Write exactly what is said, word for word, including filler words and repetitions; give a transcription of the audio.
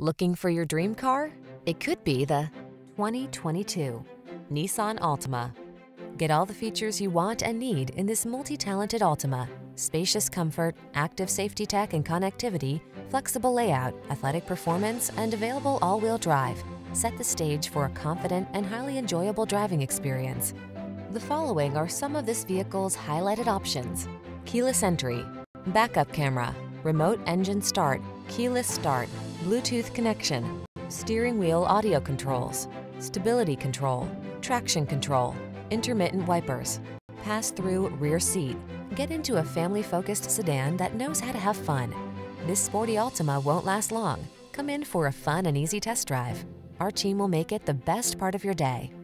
Looking for your dream car? It could be the twenty twenty-two Nissan Altima. Get all the features you want and need in this multi-talented Altima. Spacious comfort, active safety tech and connectivity, flexible layout, athletic performance, and available all-wheel drive set the stage for a confident and highly enjoyable driving experience. The following are some of this vehicle's highlighted options: keyless entry, backup camera, remote engine start, keyless start, Bluetooth connection, steering wheel audio controls, stability control, traction control, intermittent wipers, pass-through rear seat. Get into a family-focused sedan that knows how to have fun. This sporty Altima won't last long. Come in for a fun and easy test drive. Our team will make it the best part of your day.